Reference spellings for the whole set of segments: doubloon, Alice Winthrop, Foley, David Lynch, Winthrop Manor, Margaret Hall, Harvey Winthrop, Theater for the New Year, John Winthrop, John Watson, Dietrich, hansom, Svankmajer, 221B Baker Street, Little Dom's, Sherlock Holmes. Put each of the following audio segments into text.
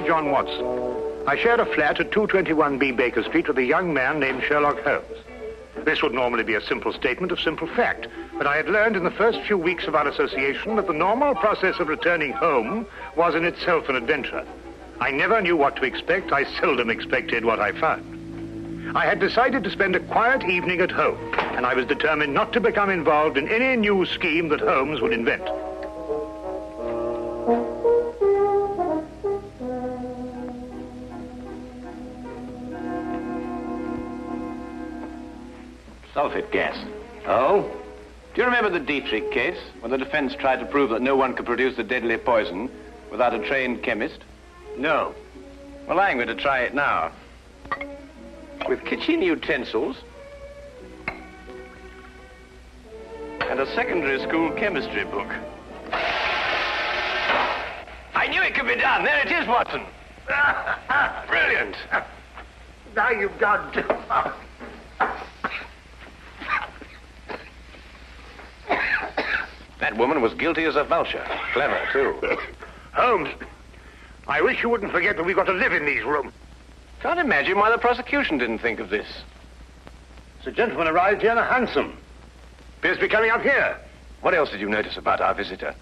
to John Watson. I shared a flat at 221B Baker Street with a young man named Sherlock Holmes. This would normally be a simple statement of simple fact, but I had learned in the first few weeks of our association that the normal process of returning home was in itself an adventure. I never knew what to expect. I seldom expected what I found. I had decided to spend a quiet evening at home, and I was determined not to become involved in any new scheme that Holmes would invent. Sulfate gas. Oh? Do you remember the Dietrich case, when the defense tried to prove that no one could produce a deadly poison without a trained chemist? No. Well, I'm going to try it now. With kitchen utensils and a secondary school chemistry book. I knew it could be done. There it is, Watson. Brilliant. Now you've gone too far. That woman was guilty as a vulture. Clever, too. Holmes, I wish you wouldn't forget that we've got to live in these rooms. Can't imagine why the prosecution didn't think of this. Sir, gentleman arrived here in a hansom. Appears to be coming up here. What else did you notice about our visitor?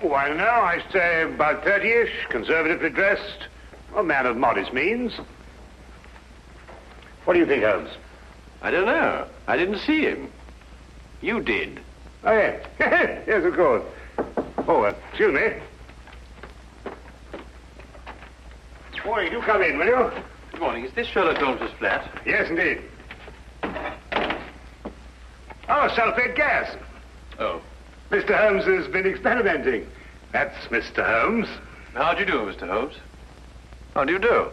Why, no, I say about 30-ish, conservatively dressed, a man of modest means. What do you think, Holmes? I don't know. I didn't see him. You did. Oh, yes. Yes, of course. Oh, excuse me. Boy, you come in, will you? Good morning. Is this Sherlock Holmes' flat? Yes, indeed. Oh, sulfate gas. Oh. Mr. Holmes has been experimenting. That's Mr. Holmes. How do you do, Mr. Holmes? How do you do?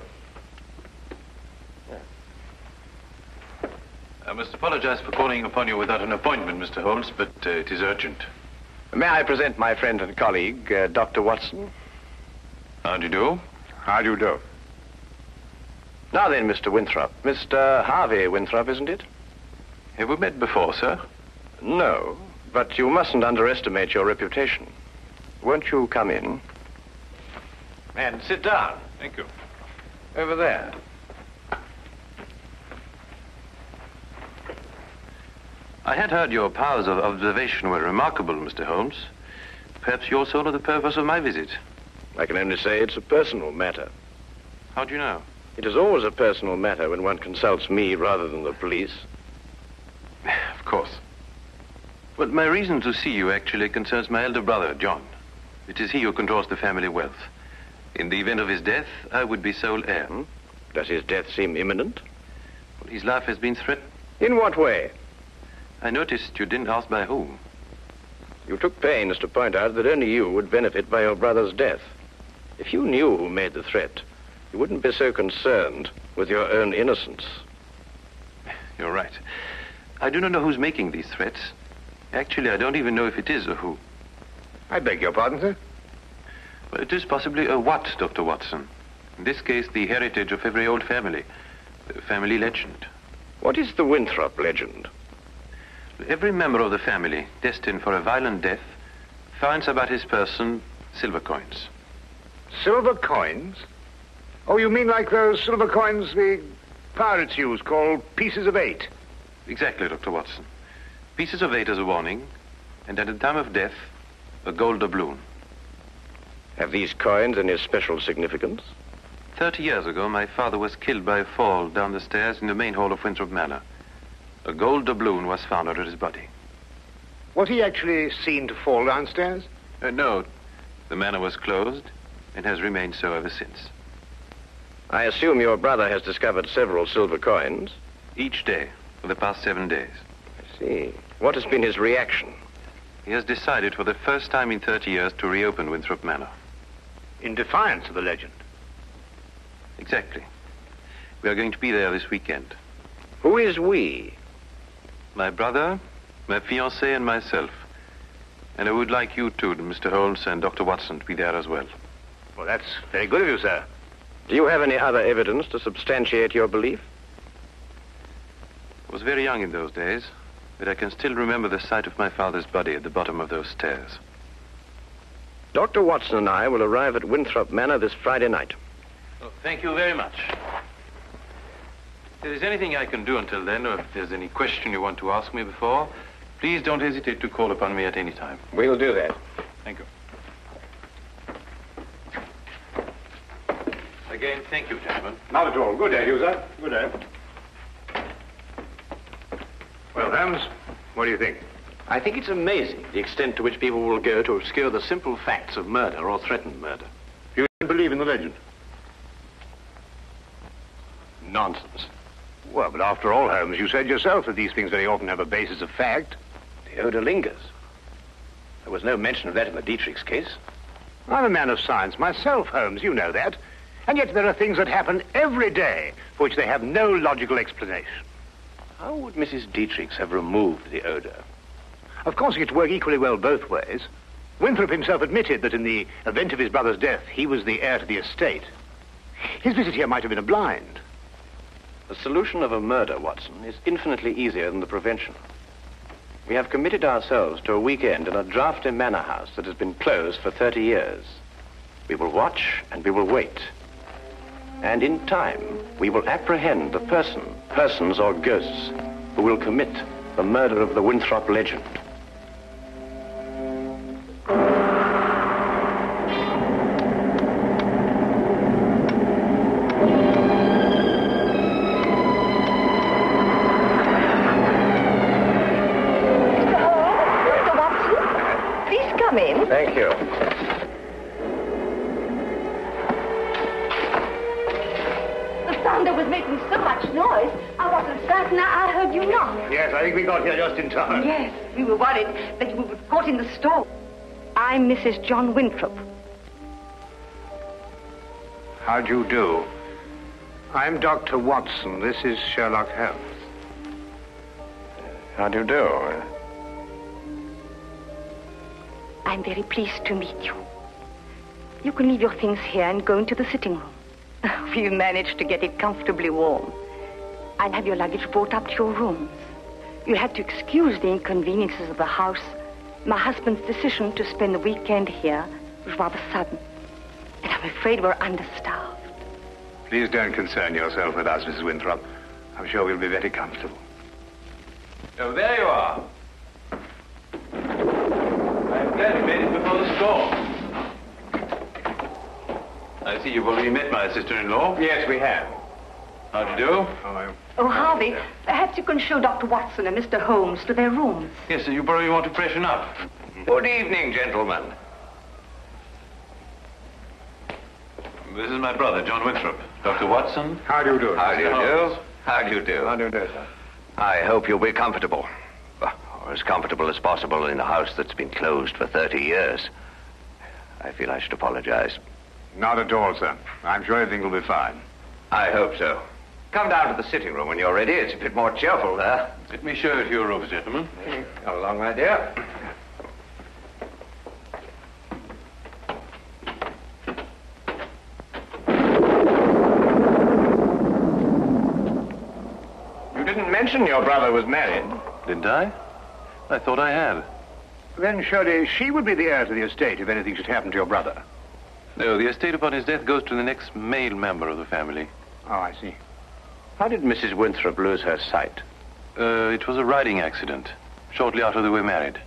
I must apologize for calling upon you without an appointment, Mr. Holmes, but it is urgent. May I present my friend and colleague, Dr. Watson? How do you do? How do you do? Now then, Mr. Winthrop. Mr. Harvey Winthrop, isn't it? Have we met before, sir? No, but you mustn't underestimate your reputation. Won't you come in? And sit down. Thank you. Over there. I had heard your powers of observation were remarkable, Mr. Holmes. Perhaps you're sort of the purpose of my visit. I can only say it's a personal matter. How do you know? It is always a personal matter when one consults me rather than the police. Of course. But my reason to see you actually concerns my elder brother, John. It is he who controls the family wealth. In the event of his death, I would be sole heir. Hmm? Does his death seem imminent? Well, his life has been threatened. In what way? I noticed you didn't ask by whom. You took pains to point out that only you would benefit by your brother's death. If you knew who made the threat, you wouldn't be so concerned with your own innocence. You're right. I do not know who's making these threats. Actually, I don't even know if it is a who. I beg your pardon, sir? Well, it is possibly a what, Dr. Watson. In this case, the heritage of every old family. The family legend. What is the Winthrop legend? Every member of the family, destined for a violent death, finds about his person silver coins. Silver coins? Oh, you mean like those silver coins the pirates use, called pieces of eight? Exactly, Dr. Watson. Pieces of eight as a warning, and at the time of death, a gold doubloon. Have these coins any special significance? 30 years ago, my father was killed by a fall down the stairs in the main hall of Winthrop Manor. A gold doubloon was found under his body. Was he actually seen to fall downstairs? No. The manor was closed and has remained so ever since. I assume your brother has discovered several silver coins? Each day for the past 7 days. I see. What has been his reaction? He has decided for the first time in 30 years to reopen Winthrop Manor. In defiance of the legend? Exactly. We are going to be there this weekend. Who is we? My brother, my fiancée, and myself. And I would like you two, Mr. Holmes and Dr. Watson, to be there as well. Well, that's very good of you, sir. Do you have any other evidence to substantiate your belief? I was very young in those days, but I can still remember the sight of my father's body at the bottom of those stairs. Dr. Watson and I will arrive at Winthrop Manor this Friday night. Oh, thank you very much. If there's anything I can do until then, or if there's any question you want to ask me before, please don't hesitate to call upon me at any time. We'll do that. Thank you. Again, thank you, gentlemen. Not at all. Good day, Hughes. Good day. Well, Holmes, what do you think? I think it's amazing the extent to which people will go to obscure the simple facts of murder or threatened murder. You don't believe in the legend? Nonsense. Well, but after all, Holmes, you said yourself that these things very often have a basis of fact. The odor lingers. There was no mention of that in the Dietrich's case. I'm a man of science myself, Holmes, you know that. And yet there are things that happen every day for which they have no logical explanation. How would Mrs. Dietrich's have removed the odor? Of course, it could work equally well both ways. Winthrop himself admitted that in the event of his brother's death, he was the heir to the estate. His visit here might have been a blind. The solution of a murder, Watson, is infinitely easier than the prevention. We have committed ourselves to a weekend in a drafty manor house that has been closed for 30 years. We will watch and we will wait. And in time, we will apprehend the persons or ghosts who will commit the murder of the Winthrop legend. Thank you. The thunder was making so much noise. I wasn't certain I heard you knock. Yes, I think we got here just in time. Yes, we were worried that you were caught in the storm. I'm Mrs. John Winthrop. How do you do? I'm Dr. Watson. This is Sherlock Holmes. How do you do? I'm very pleased to meet you. You can leave your things here and go into the sitting room. We've managed to get it comfortably warm. I'll have your luggage brought up to your rooms. You'll have to excuse the inconveniences of the house. My husband's decision to spend the weekend here was rather sudden. And I'm afraid we're understaffed. Please don't concern yourself with us, Mrs. Winthrop. I'm sure we'll be very comfortable. Oh, there you are. Glad you made it before the storm. I see you've already met my sister-in-law. Yes, we have. How do you do? Oh, Harvey, perhaps you can show Dr. Watson and Mr. Holmes to their rooms. Yes, sir, you probably want to freshen up. Good evening, gentlemen. This is my brother, John Winthrop. Dr. Watson. How do you do? How do you do? How do you do? How do you do, sir? I hope you'll be comfortable. Or as comfortable as possible in a house that's been closed for 30 years. I feel I should apologize. Not at all, sir. I'm sure everything will be fine. I hope so. Come down to the sitting room when you're ready. It's a bit more cheerful there. Let me show you to your rooms, gentlemen. Come along, my dear. You didn't mention your brother was married. Didn't I? I thought I had. Then, surely, she would be the heir to the estate if anything should happen to your brother. No, the estate upon his death goes to the next male member of the family. Oh, I see. How did Mrs. Winthrop lose her sight? It was a riding accident, shortly after they were married.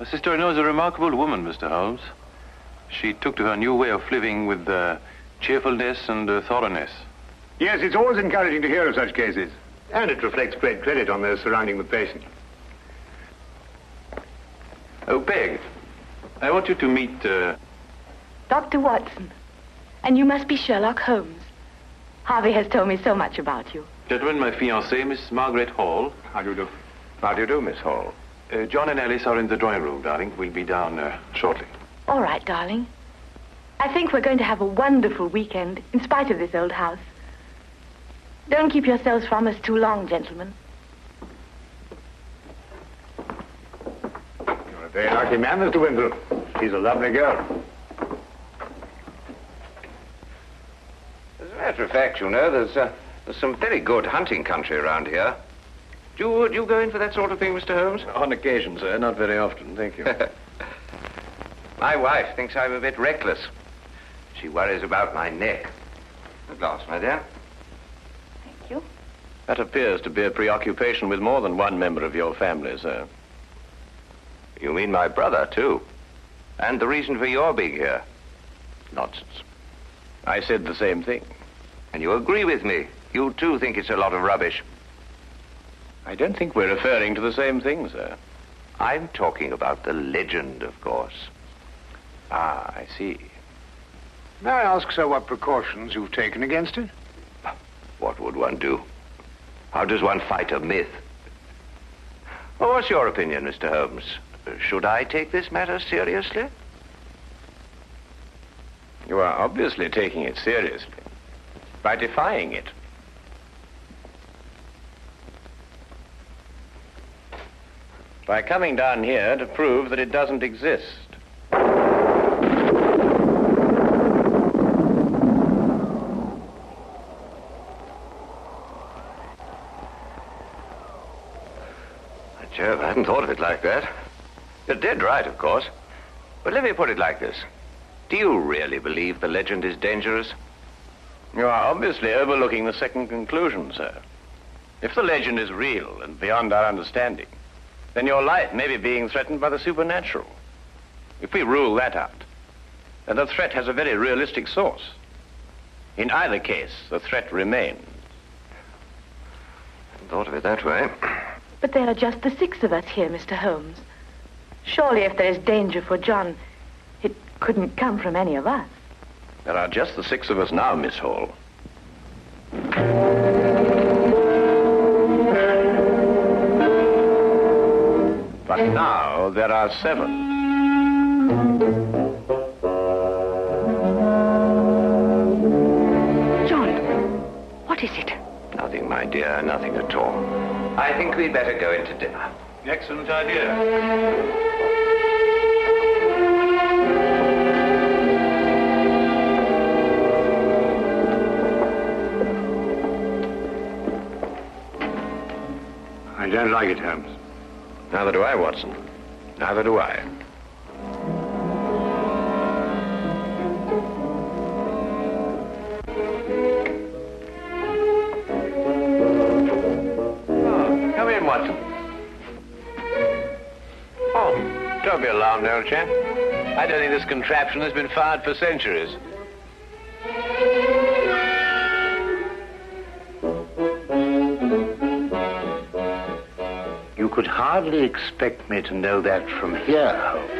My sister-in-law is a remarkable woman, Mr. Holmes. She took to her new way of living with cheerfulness and thoroughness. Yes, it's always encouraging to hear of such cases. And it reflects great credit on those surrounding the patient. Oh, Peg, I want you to meet, Dr. Watson, and you must be Sherlock Holmes. Harvey has told me so much about you. Gentlemen, my fiancée, Miss Margaret Hall. How do you do? How do you do, Miss Hall? John and Alice are in the drawing room, darling. We'll be down shortly. All right, darling. I think we're going to have a wonderful weekend, in spite of this old house. Don't keep yourselves from us too long, gentlemen. Very lucky man, Mr. Winthrop. She's a lovely girl. As a matter of fact, you know, there's some very good hunting country around here. Do you go in for that sort of thing, Mr. Holmes? On occasion, sir. Not very often, thank you. My wife thinks I'm a bit reckless. She worries about my neck. A glass, my dear. Thank you. That appears to be a preoccupation with more than one member of your family, sir. You mean my brother, too. And the reason for your being here. Nonsense. I said the same thing. And you agree with me. You, too, think it's a lot of rubbish. I don't think we're referring to the same thing, sir. I'm talking about the legend, of course. Ah, I see. May I ask, sir, what precautions you've taken against it? What would one do? How does one fight a myth? Well, what's your opinion, Mr. Holmes? Should I take this matter seriously? You are obviously taking it seriously by defying it. By coming down here to prove that it doesn't exist. Jove, I hadn't thought of it like that. You're dead right, of course. But let me put it like this. Do you really believe the legend is dangerous? You are obviously overlooking the second conclusion, sir. If the legend is real and beyond our understanding, then your life may be being threatened by the supernatural. If we rule that out, then the threat has a very realistic source. In either case, the threat remains. I hadn't thought of it that way. But there are just the six of us here, Mr. Holmes. Surely if there is danger for John, it couldn't come from any of us. There are just the six of us now, Miss Hall. But now there are seven. John, what is it? Nothing, my dear, nothing at all. I think we'd better go into dinner. Excellent idea. I don't like it, Holmes. Neither do I, Watson. Neither do I. Oh, come in, Watson. Oh, don't be alarmed, old chap. I don't think this contraption has been fired for centuries. You would hardly expect me to know that from here, Holmes.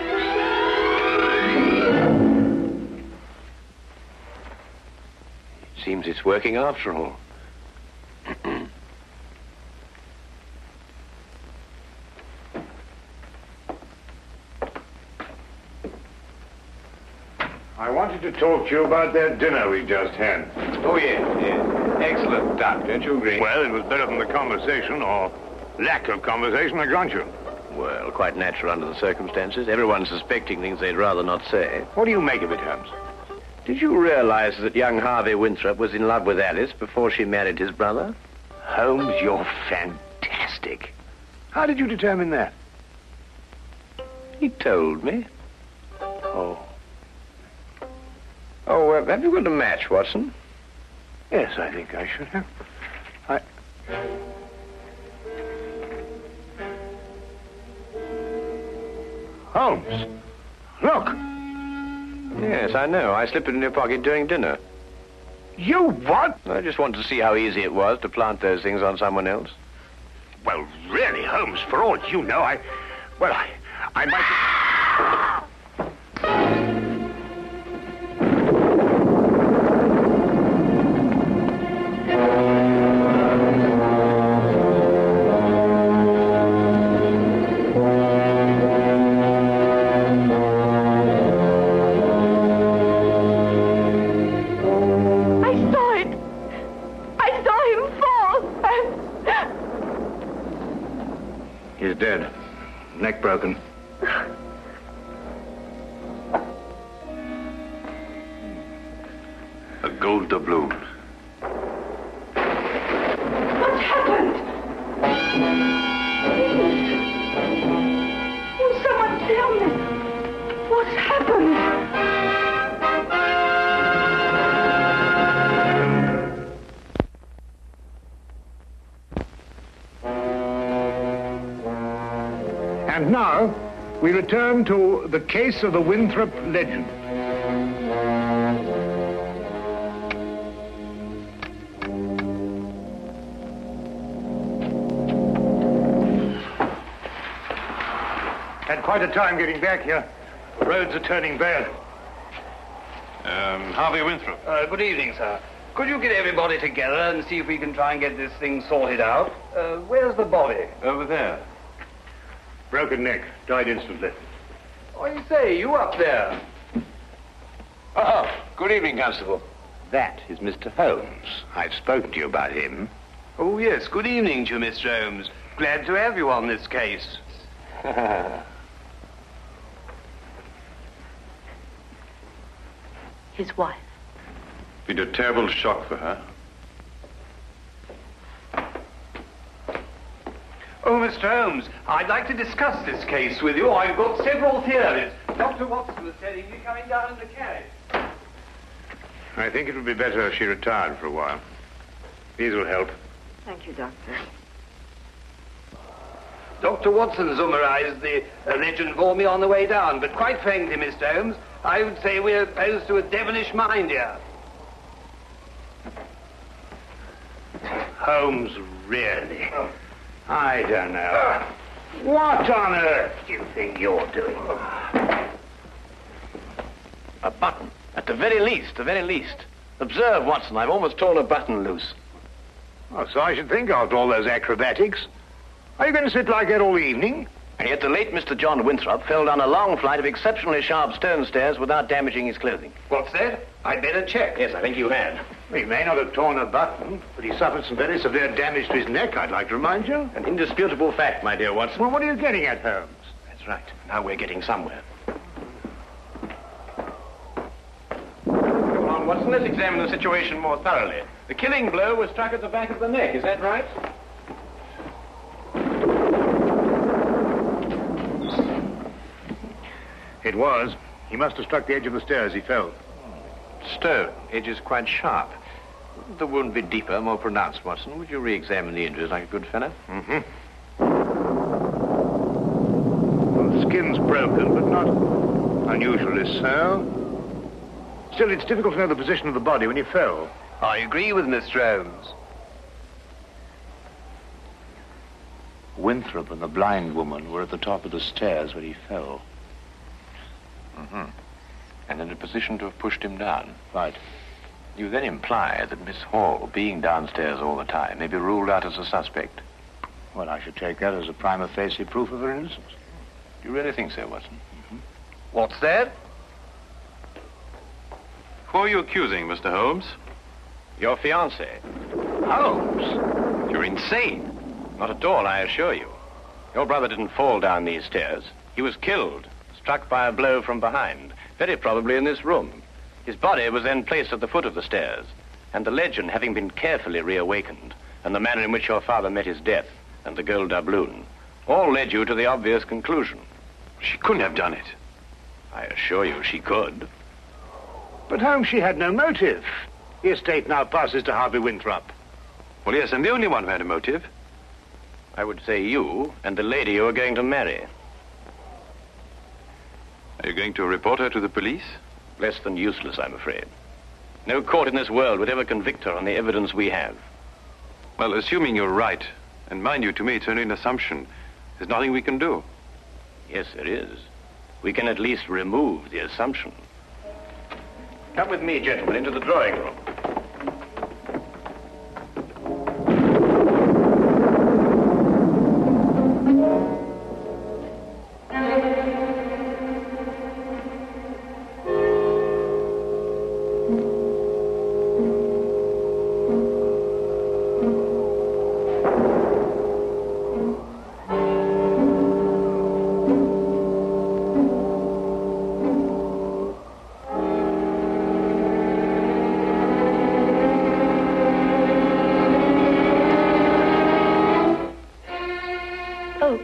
It seems it's working after all. I wanted to talk to you about that dinner we just had. Oh, yes. Excellent duck, don't you agree? Well, it was better than the conversation, or lack of conversation, I grant you. Well, quite natural under the circumstances. Everyone's suspecting things they'd rather not say. What do you make of it, Holmes? Did you realize that young Harvey Winthrop was in love with Alice before she married his brother? Holmes, you're fantastic. How did you determine that? He told me. Oh. Oh, have you got a match, Watson? Yes, I think I should have. Holmes, look. Yes, I know. I slipped it in your pocket during dinner. You what? I just wanted to see how easy it was to plant those things on someone else. Well, really, Holmes, for all you know, I might... Broken. A gold doubloon. What's happened? Will someone tell me? What's happened? And now, we return to the case of the Winthrop legend. Had quite a time getting back here. The roads are turning bad. Harvey Winthrop. Good evening, sir. Could you get everybody together and see if we can try and get this thing sorted out? Where's the body? Over there. Broken neck. Died instantly. What do you say? You up there? Oh, good evening, Constable. That is Mr. Holmes. I've spoken to you about him. Oh, yes. Good evening to you, Mr. Holmes. Glad to have you on this case. His wife. Been a terrible shock for her. Oh, Mr. Holmes, I'd like to discuss this case with you. I've got several theories. Dr. Watson was telling me coming down in the carriage. I think it would be better if she retired for a while. These will help. Thank you, Doctor. Dr. Watson summarized the legend for me on the way down, but quite frankly, Mr. Holmes, I would say we're opposed to a devilish mind here. Holmes, really? Oh. I don't know. What on earth do you think you're doing? A button, at the very least, Observe, Watson, I've almost torn a button loose. Oh, so I should think after all those acrobatics. Are you going to sit like that all evening? And yet the late Mr. John Winthrop fell down a long flight of exceptionally sharp stone stairs without damaging his clothing. What's that? I'd better check. Yes, I think you had. Well, he may not have torn a button, but he suffered some very severe damage to his neck, I'd like to remind you. An indisputable fact, my dear Watson. Well, what are you getting at, Holmes? That's right. Now we're getting somewhere. Come on, Watson, let's examine the situation more thoroughly. The killing blow was struck at the back of the neck, is that right? It was. He must have struck the edge of the stairs. He fell. Stone. Edge is quite sharp. The wound be deeper, more pronounced, Watson. Would you re-examine the injuries like a good fellow? Mm-hmm. Well, the skin's broken, but not unusually so. Still, it's difficult to know the position of the body when he fell. I agree with Mr. Holmes. Winthrop and the blind woman were at the top of the stairs when he fell. Mm-hmm. And in a position to have pushed him down. Right. You then imply that Miss Hall, being downstairs all the time, may be ruled out as a suspect. Well, I should take that as a prima facie proof of her innocence. Do you really think so, Watson? Mm-hmm. What's that? Who are you accusing, Mr. Holmes? Your fiancé. Holmes? You're insane. Not at all, I assure you. Your brother didn't fall down these stairs. He was killed. Struck by a blow from behind, very probably in this room. His body was then placed at the foot of the stairs, and the legend having been carefully reawakened, and the manner in which your father met his death, and the gold doubloon, all led you to the obvious conclusion. She couldn't have done it. I assure you she could. But Holmes, she had no motive. The estate now passes to Harvey Winthrop. Well, yes, I'm the only one who had a motive. I would say you and the lady you are going to marry. Are you going to report her to the police? Less than useless, I'm afraid. No court in this world would ever convict her on the evidence we have. Well, assuming you're right, and mind you, to me, it's only an assumption. There's nothing we can do. Yes, there is. We can at least remove the assumption. Come with me, gentlemen, into the drawing room.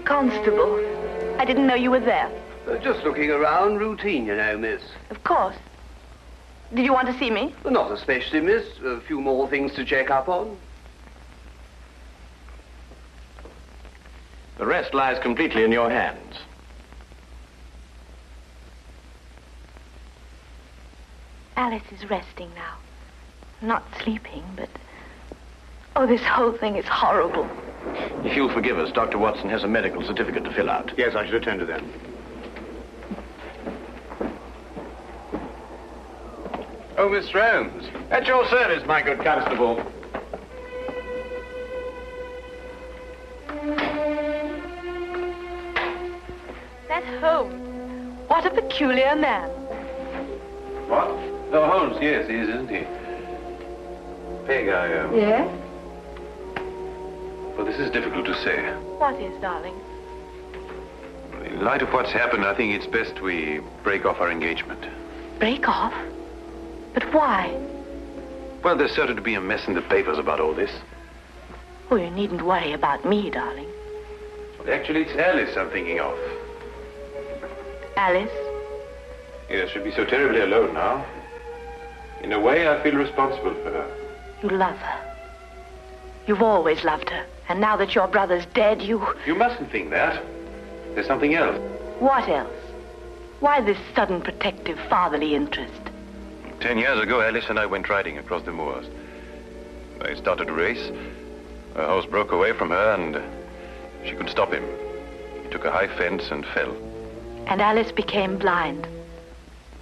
Constable, I didn't know you were there. Just looking around, routine, you know, miss. Of course. Did you want to see me? Well, not especially, miss. A few more things to check up on. The rest lies completely in your hands. Alice is resting now. Not sleeping, but... Oh, this whole thing is horrible. If you'll forgive us, Dr. Watson has a medical certificate to fill out. Yes, I should attend to that. Oh, Miss Holmes, at your service, my good constable. That Holmes. What a peculiar man. What? Oh, Holmes, yes, he is, isn't he? Peg, Yes? Well, this is difficult to say. What is, darling? In light of what's happened, I think it's best we break off our engagement. Break off? But why? Well, there's certain to be a mess in the papers about all this. Oh, you needn't worry about me, darling. Well, actually, it's Alice I'm thinking of. Alice? Yes, she'll be so terribly alone now. In a way, I feel responsible for her. You love her. You've always loved her. And now that your brother's dead, you... You mustn't think that. There's something else. What else? Why this sudden protective fatherly interest? 10 years ago, Alice and I went riding across the moors. I started a race. Her horse broke away from her and she couldn't stop him. He took a high fence and fell. And Alice became blind.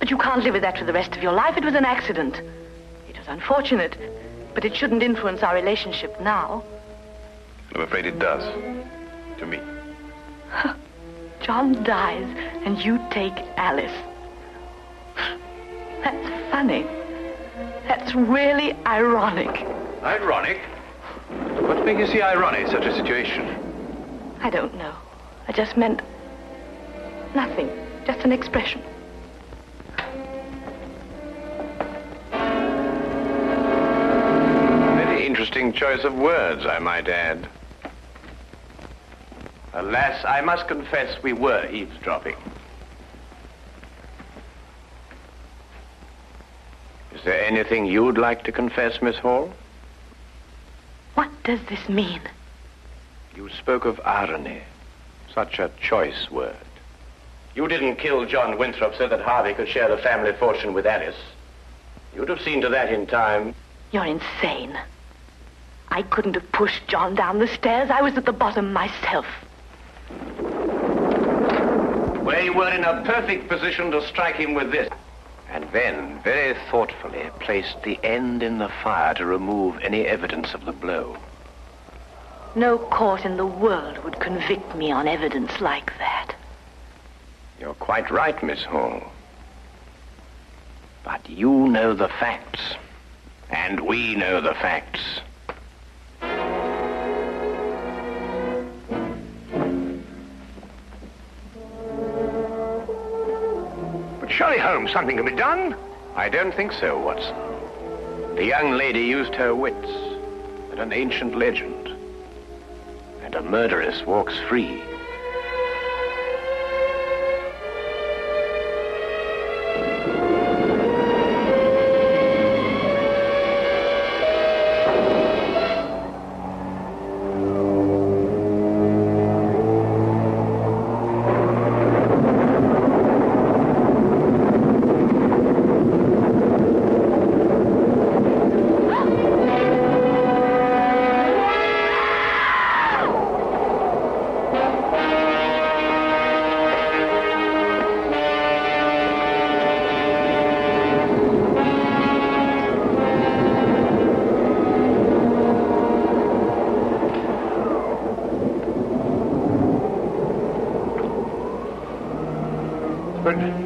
But you can't live with that for the rest of your life. It was an accident. It was unfortunate, but it shouldn't influence our relationship now. I'm afraid it does, to me. John dies and you take Alice. That's funny. That's really ironic. Ironic? What makes you see irony in such a situation? I don't know. I just meant nothing. Just an expression. Very interesting choice of words, I might add. Alas, I must confess we were eavesdropping. Is there anything you'd like to confess, Miss Hall? What does this mean? You spoke of irony. Such a choice word. You didn't kill John Winthrop so that Harvey could share the family fortune with Alice. You'd have seen to that in time. You're insane. I couldn't have pushed John down the stairs. I was at the bottom myself. We were in a perfect position to strike him with this. And then, very thoughtfully, placed the end in the fire to remove any evidence of the blow. No court in the world would convict me on evidence like that. You're quite right, Miss Hall. But you know the facts. And we know the facts. Surely, Holmes, something can be done. I don't think so, Watson. The young lady used her wits and an ancient legend. And a murderess walks free.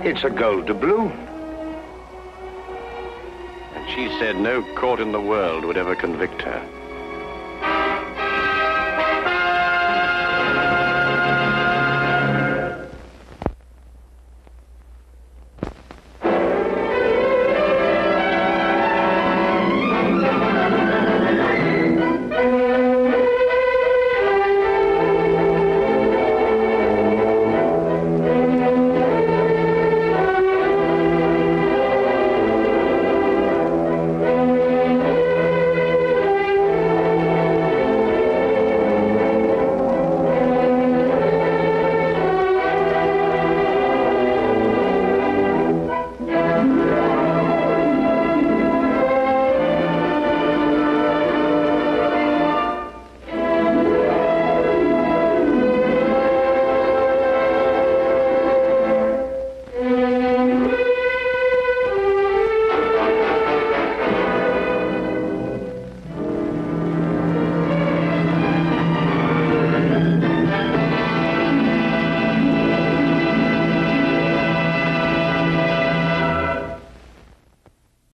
It's a gold doubloon. And she said no court in the world would ever convict her.